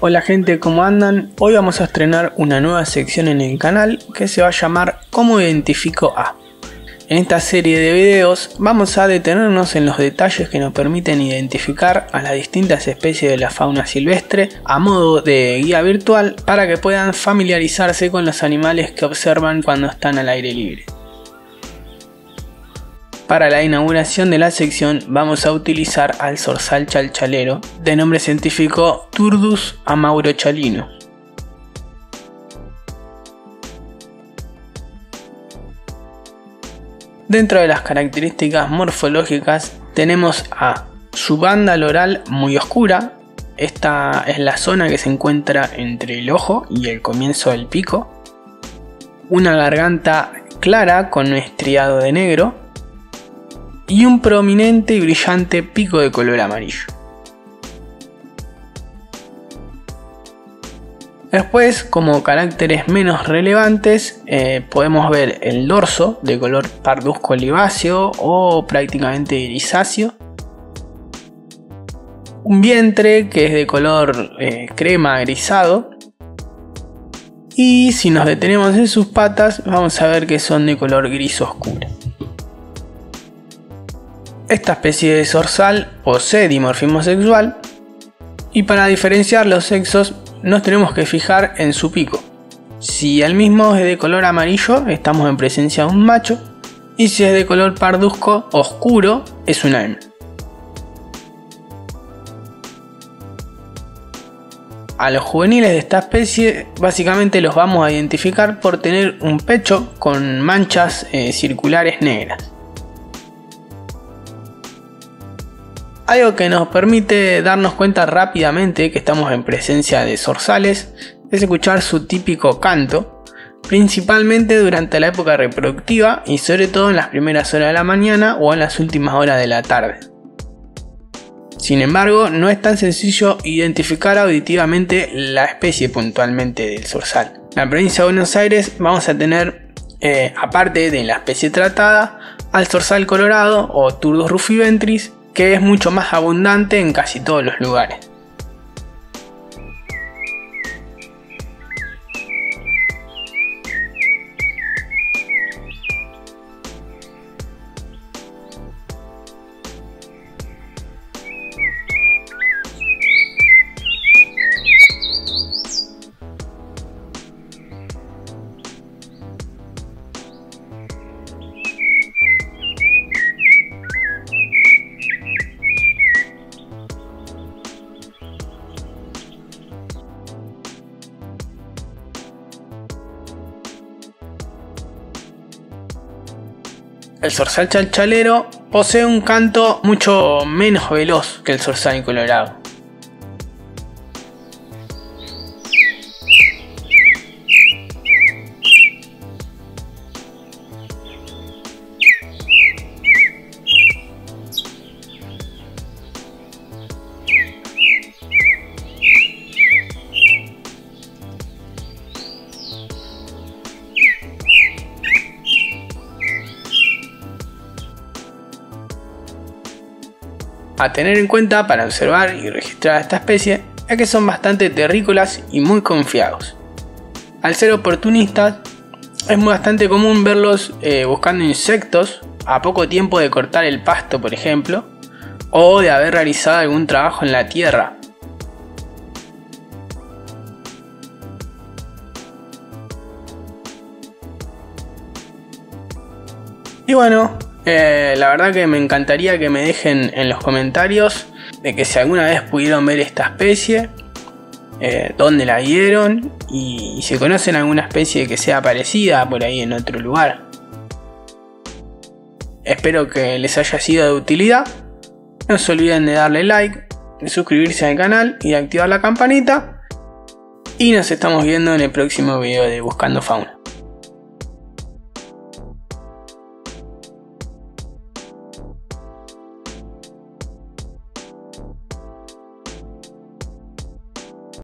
Hola gente, ¿cómo andan? Hoy vamos a estrenar una nueva sección en el canal que se va a llamar ¿Cómo identifico a? En esta serie de videos vamos a detenernos en los detalles que nos permiten identificar a las distintas especies de la fauna silvestre a modo de guía virtual para que puedan familiarizarse con los animales que observan cuando están al aire libre. Para la inauguración de la sección vamos a utilizar al zorzal chalchalero, de nombre científico Turdus amaurochalinus. Dentro de las características morfológicas tenemos a su banda loral muy oscura. Esta es la zona que se encuentra entre el ojo y el comienzo del pico. Una garganta clara con un estriado de negro. Y un prominente y brillante pico de color amarillo. Después, como caracteres menos relevantes, podemos ver el dorso de color parduzco oliváceo o prácticamente grisáceo. Un vientre que es de color crema grisado. Y si nos detenemos en sus patas, vamos a ver que son de color gris oscuro. Esta especie de zorzal posee dimorfismo sexual y para diferenciar los sexos nos tenemos que fijar en su pico. Si el mismo es de color amarillo, estamos en presencia de un macho, y si es de color parduzco oscuro, es una hembra. A los juveniles de esta especie básicamente los vamos a identificar por tener un pecho con manchas circulares negras. Algo que nos permite darnos cuenta rápidamente que estamos en presencia de zorzales es escuchar su típico canto, principalmente durante la época reproductiva y sobre todo en las primeras horas de la mañana o en las últimas horas de la tarde. Sin embargo, no es tan sencillo identificar auditivamente la especie puntualmente del zorzal. En la provincia de Buenos Aires vamos a tener, aparte de la especie tratada, al zorzal colorado o Turdus rufiventris, que es mucho más abundante en casi todos los lugares. El zorzal chalchalero posee un canto mucho menos veloz que el zorzal colorado. A tener en cuenta para observar y registrar a esta especie es que son bastante terrícolas y muy confiados. Al ser oportunistas, es bastante común verlos buscando insectos a poco tiempo de cortar el pasto, por ejemplo, o de haber realizado algún trabajo en la tierra. Y bueno, la verdad que me encantaría que me dejen en los comentarios de que si alguna vez pudieron ver esta especie, dónde la vieron y si conocen alguna especie que sea parecida por ahí en otro lugar. Espero que les haya sido de utilidad. No se olviden de darle like, de suscribirse al canal y de activar la campanita. Y nos estamos viendo en el próximo video de Buscando Fauna.